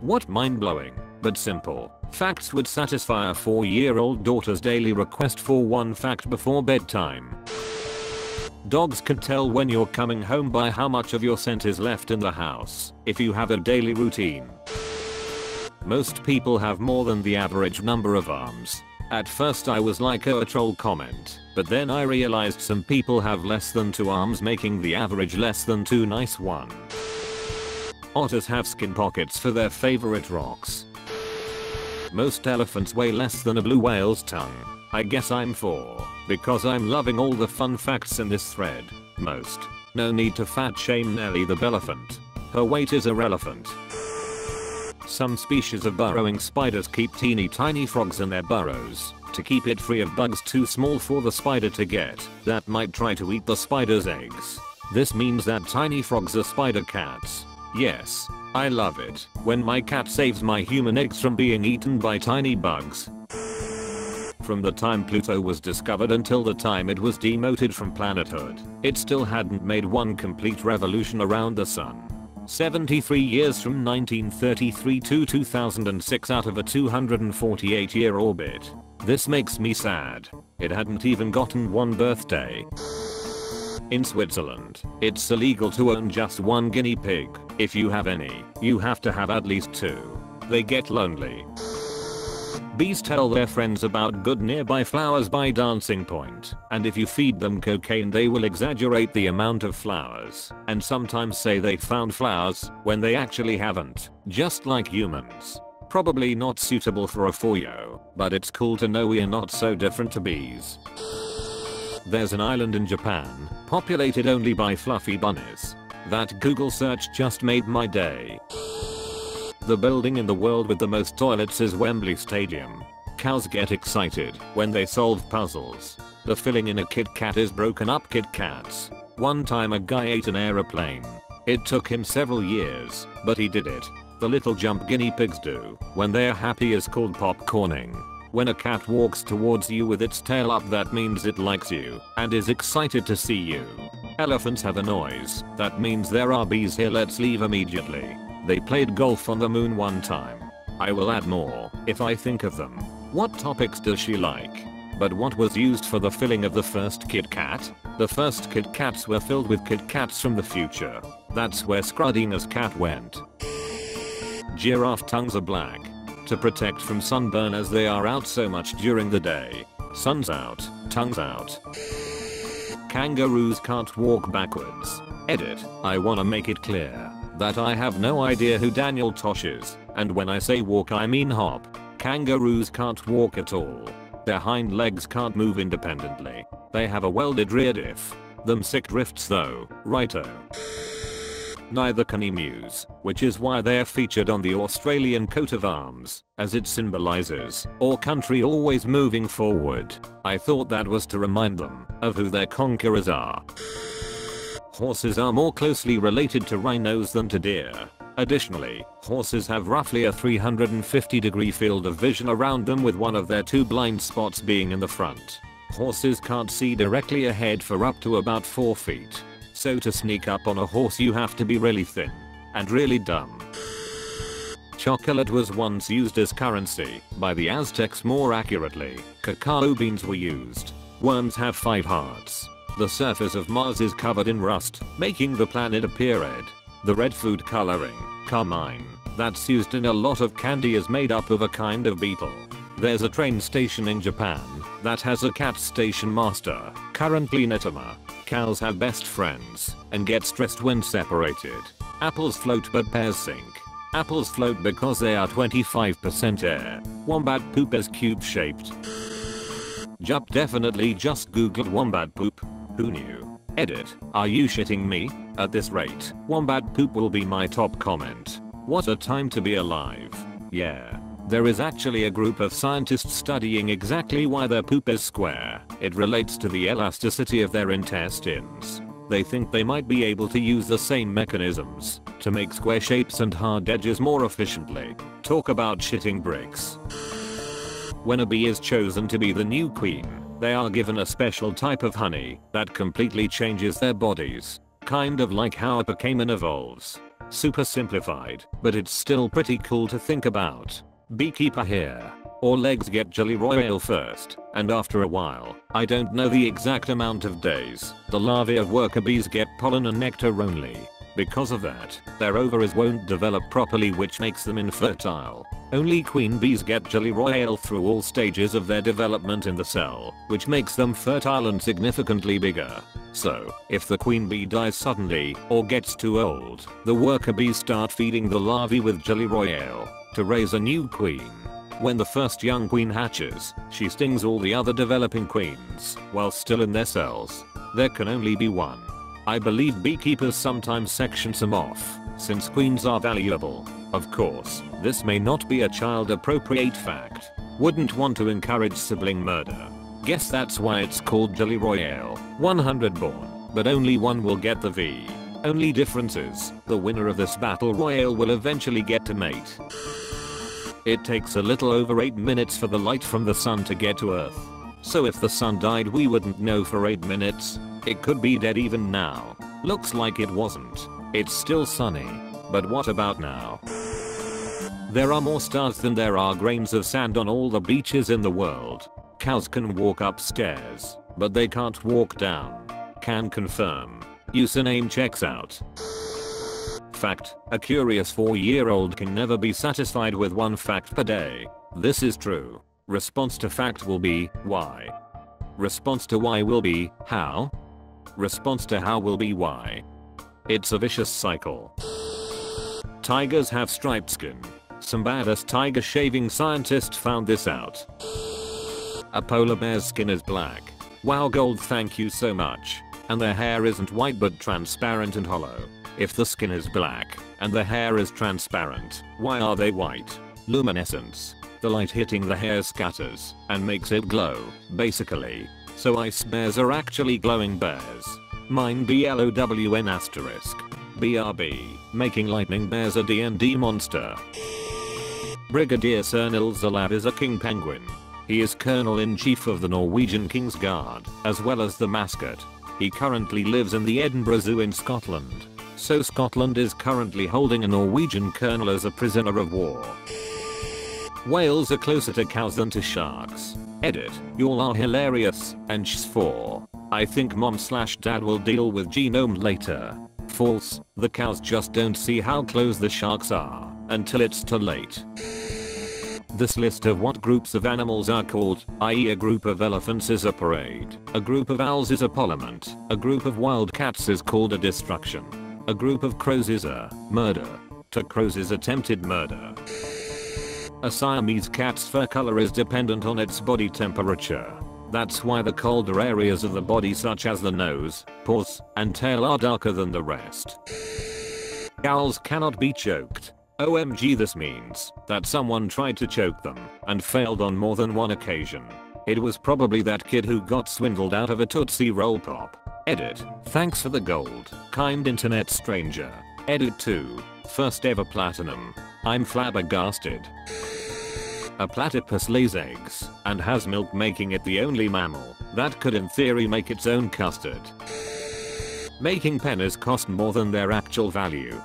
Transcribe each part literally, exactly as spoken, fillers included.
What mind-blowing, but simple, facts would satisfy a four-year-old daughter's daily request for one fact before bedtime. Dogs can tell when you're coming home by how much of your scent is left in the house, if you have a daily routine. Most people have more than the average number of arms. At first I was like, oh, a troll comment, but then I realized some people have less than two arms, making the average less than two. Nice one. Otters have skin pockets for their favorite rocks. Most elephants weigh less than a blue whale's tongue. I guess I'm four, because I'm loving all the fun facts in this thread. Most. No need to fat shame Nelly the Belephant. Her weight is irrelevant. Some species of burrowing spiders keep teeny tiny frogs in their burrows to keep it free of bugs too small for the spider to get that might try to eat the spider's eggs. This means that tiny frogs are spider cats. Yes, I love it when my cat saves my human eggs from being eaten by tiny bugs. From the time Pluto was discovered until the time it was demoted from planethood, it still hadn't made one complete revolution around the sun. seventy-three years from nineteen thirty-three to two thousand six out of a two hundred forty-eight year orbit. This makes me sad. It hadn't even gotten one birthday. In Switzerland, it's illegal to own just one guinea pig. If you have any, you have to have at least two. They get lonely. Bees tell their friends about good nearby flowers by dancing point, and if you feed them cocaine they will exaggerate the amount of flowers, and sometimes say they found flowers, when they actually haven't, just like humans. Probably not suitable for a foyo, but it's cool to know we're not so different to bees. There's an island in Japan, populated only by fluffy bunnies. That Google search just made my day. The building in the world with the most toilets is Wembley Stadium. Cows get excited when they solve puzzles. The filling in a Kit Kat is broken up Kit Kats. One time a guy ate an aeroplane. It took him several years, but he did it. The little jump guinea pigs do when they're happy is called popcorning. When a cat walks towards you with its tail up, that means it likes you and is excited to see you. Elephants have a noise. That means there are bees here, let's leave immediately. They played golf on the moon one time. I will add more if I think of them. What topics does she like? But what was used for the filling of the first Kit Kat? The first Kit Kats were filled with Kit Kats from the future. That's where Scruddina's cat went. Giraffe tongues are black to protect from sunburn as they are out so much during the day. Sun's out, tongues out. Kangaroos can't walk backwards. Edit. I wanna make it clear that I have no idea who Daniel Tosh is, and when I say walk I mean hop. Kangaroos can't walk at all. Their hind legs can't move independently. They have a welded rear diff. Them sick drifts though, righto. Neither can emus, which is why they're featured on the Australian coat of arms, as it symbolizes our country always moving forward. I thought that was to remind them of who their conquerors are. Horses are more closely related to rhinos than to deer. Additionally, horses have roughly a three hundred fifty degree field of vision around them, with one of their two blind spots being in the front. Horses can't see directly ahead for up to about four feet. So to sneak up on a horse you have to be really thin and really dumb. Chocolate was once used as currency by the Aztecs. More accurately, cacao beans were used. Worms have five hearts. The surface of Mars is covered in rust, making the planet appear red. The red food coloring, carmine, that's used in a lot of candy is made up of a kind of beetle. There's a train station in Japan that has a cat station master, currently Netama. Cows have best friends and get stressed when separated. Apples float but pears sink. Apples float because they are twenty-five percent air. Wombat poop is cube shaped. Jup definitely just googled wombat poop. Who knew? Edit. Are you shitting me? At this rate, wombat poop will be my top comment. What a time to be alive. Yeah. There is actually a group of scientists studying exactly why their poop is square. It relates to the elasticity of their intestines. They think they might be able to use the same mechanisms to make square shapes and hard edges more efficiently. Talk about shitting bricks. When a bee is chosen to be the new queen, they are given a special type of honey that completely changes their bodies. Kind of like how a Pokemon evolves. Super simplified, but it's still pretty cool to think about. Beekeeper here. Or legs get jelly royal first, and after a while, I don't know the exact amount of days, the larvae of worker bees get pollen and nectar only. Because of that, their ovaries won't develop properly, which makes them infertile. Only queen bees get jelly royale through all stages of their development in the cell, which makes them fertile and significantly bigger. So, if the queen bee dies suddenly, or gets too old, the worker bees start feeding the larvae with jelly royale to raise a new queen. When the first young queen hatches, she stings all the other developing queens while still in their cells. There can only be one. I believe beekeepers sometimes section some off, since queens are valuable. Of course, this may not be a child-appropriate fact. Wouldn't want to encourage sibling murder. Guess that's why it's called Jelly Royale. one hundred born, but only one will get the V. Only difference is, the winner of this battle royale will eventually get to mate. It takes a little over eight minutes for the light from the sun to get to Earth. So if the sun died, we wouldn't know for eight minutes. It could be dead even now. Looks like it wasn't. It's still sunny. But what about now? There are more stars than there are grains of sand on all the beaches in the world. Cows can walk upstairs, but they can't walk down. Can confirm. Username checks out. Fact: a curious four-year-old can never be satisfied with one fact per day. This is true. Response to fact will be, why? Response to why will be, how? Response to how will be why. It's a vicious cycle. Tigers have striped skin. Some badass tiger shaving scientist found this out. A polar bear's skin is black. Wow, gold, thank you so much. And their hair isn't white but transparent and hollow. If the skin is black and the hair is transparent, why are they white? Luminescence. The light hitting the hair scatters and makes it glow, basically. So ice bears are actually glowing bears. Mine B L O W N asterisk. B R B, making lightning bears a D and D monster. Brigadier Sernil Zalav is a king penguin. He is colonel-in-chief of the Norwegian King's Guard, as well as the mascot. He currently lives in the Edinburgh Zoo in Scotland. So Scotland is currently holding a Norwegian colonel as a prisoner of war. Whales are closer to cows than to sharks. Edit, y'all are hilarious, and shh four. I think mom slash dad will deal with genome later. False, the cows just don't see how close the sharks are, until it's too late. This list of what groups of animals are called, that is a group of elephants is a parade, a group of owls is a pollement, a group of wild cats is called a destruction, a group of crows is a murder, two crows is attempted murder. A Siamese cat's fur color is dependent on its body temperature. That's why the colder areas of the body such as the nose, paws, and tail are darker than the rest. Owls cannot be choked. O M G, this means that someone tried to choke them and failed on more than one occasion. It was probably that kid who got swindled out of a Tootsie Roll Pop. Edit, thanks for the gold, kind internet stranger. Edit two, first ever platinum. I'm flabbergasted. A platypus lays eggs and has milk, making it the only mammal that could in theory make its own custard. Making pennies cost more than their actual value.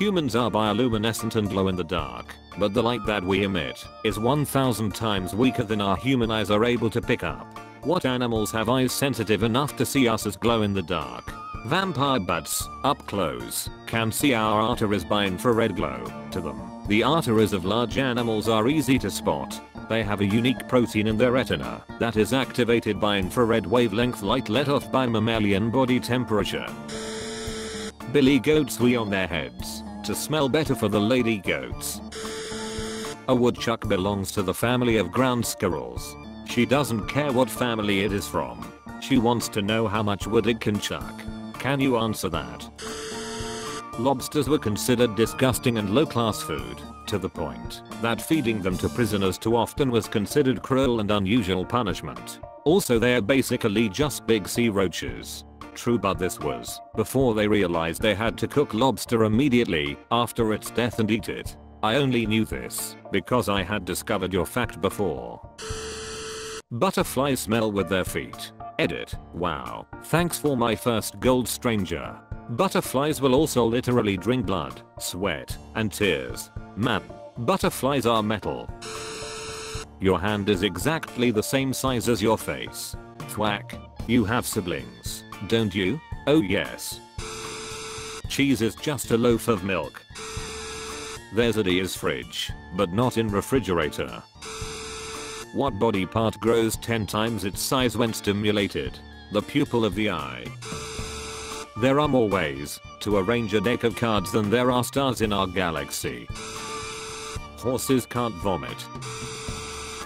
Humans are bioluminescent and glow in the dark, but the light that we emit is one thousand times weaker than our human eyes are able to pick up. What animals have eyes sensitive enough to see us as glow in the dark? Vampire bats, up close, can see our arteries by infrared glow. To them, the arteries of large animals are easy to spot. They have a unique protein in their retina that is activated by infrared wavelength light let off by mammalian body temperature. Billy goats wee on their heads to smell better for the lady goats. A woodchuck belongs to the family of ground squirrels. She doesn't care what family it is from. She wants to know how much wood it can chuck. Can you answer that? Lobsters were considered disgusting and low-class food, to the point that feeding them to prisoners too often was considered cruel and unusual punishment. Also, they are basically just big sea roaches. True, but this was before they realized they had to cook lobster immediately after its death and eat it. I only knew this because I had discovered your fact before. Butterflies smell with their feet. Edit, wow, thanks for my first gold stranger. Butterflies will also literally drink blood, sweat, and tears. Man, butterflies are metal. Your hand is exactly the same size as your face. Thwack. You have siblings, don't you? Oh yes. Cheese is just a loaf of milk. There's a D's fridge, but not in refrigerator. What body part grows ten times its size when stimulated? The pupil of the eye. There are more ways to arrange a deck of cards than there are stars in our galaxy. Horses can't vomit.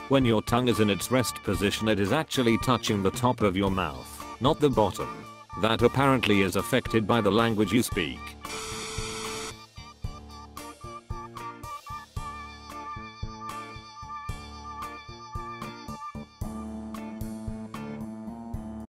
When your tongue is in its rest position, it is actually touching the top of your mouth, not the bottom. That apparently is affected by the language you speak.